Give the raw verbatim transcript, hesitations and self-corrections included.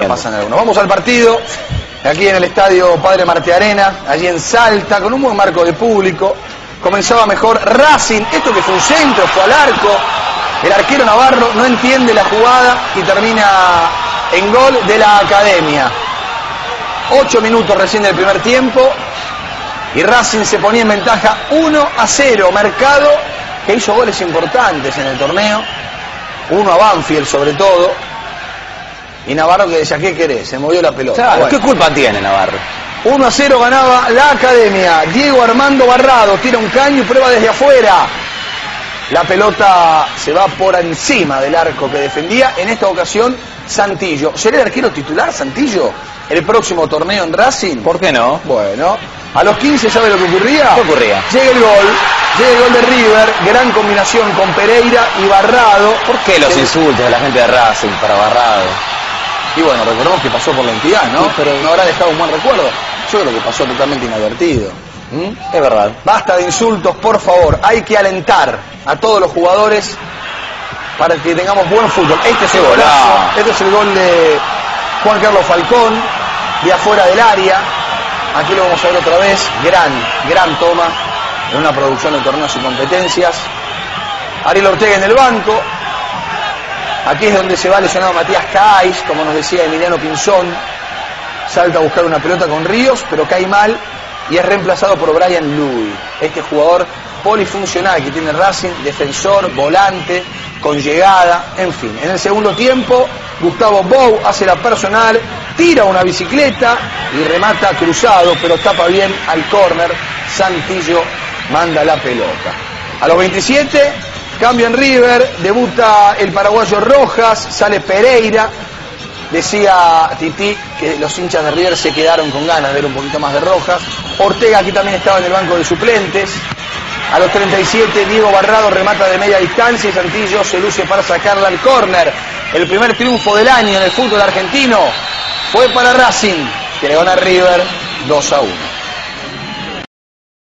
Vamos al partido, aquí en el estadio Padre Marte Arena, allí en Salta, con un buen marco de público. Comenzaba mejor Racing, esto que fue un centro, fue al arco. El arquero Navarro no entiende la jugada y termina en gol de la academia. Ocho minutos recién del primer tiempo y Racing se ponía en ventaja uno a cero. Mercado, que hizo goles importantes en el torneo, uno a Banfield sobre todo. Y Navarro que decía, ¿qué querés? Se movió la pelota. Claro, bueno. ¿Qué culpa tiene Navarro? uno a cero ganaba la academia. Diego Armando Barrado tira un caño y prueba desde afuera. La pelota se va por encima del arco que defendía. En esta ocasión, Santillo. ¿Será el arquero titular, Santillo, el próximo torneo en Racing? ¿Por qué no? Bueno, a los quince, ¿sabe lo que ocurría? ¿Qué ocurría? Llega el gol, llega el gol de River, gran combinación con Pereira y Barrado. ¿Por qué los el... insultos de la gente de Racing para Barrado? Y bueno, recordemos que pasó por la entidad, ¿no? Sí, pero no habrá dejado un buen recuerdo. Yo creo que pasó totalmente inadvertido. ¿Mm? Es verdad. Basta de insultos, por favor. Hay que alentar a todos los jugadores para que tengamos buen fútbol. Este es el gol. Este es el gol de Juan Carlos Falcón, de afuera del área. Aquí lo vamos a ver otra vez. Gran, gran toma en una producción de torneos y competencias. Ariel Ortega en el banco. Aquí es donde se va lesionado Matías Cahais, como nos decía Emiliano Pinzón. Salta a buscar una pelota con Ríos, pero cae mal y es reemplazado por Brian Louis. Este jugador polifuncional que tiene Racing, defensor, volante, con llegada, en fin. En el segundo tiempo, Gustavo Bou hace la personal, tira una bicicleta y remata cruzado, pero tapa bien al córner. Santillo manda la pelota. A los veintisiete... cambio en River, debuta el paraguayo Rojas, sale Pereira. Decía Titi que los hinchas de River se quedaron con ganas de ver un poquito más de Rojas. Ortega aquí también estaba en el banco de suplentes. A los treinta y siete, Diego Barrado remata de media distancia y Santillo se luce para sacarla al córner. El primer triunfo del año en el fútbol argentino fue para Racing, que le gana a River dos a uno.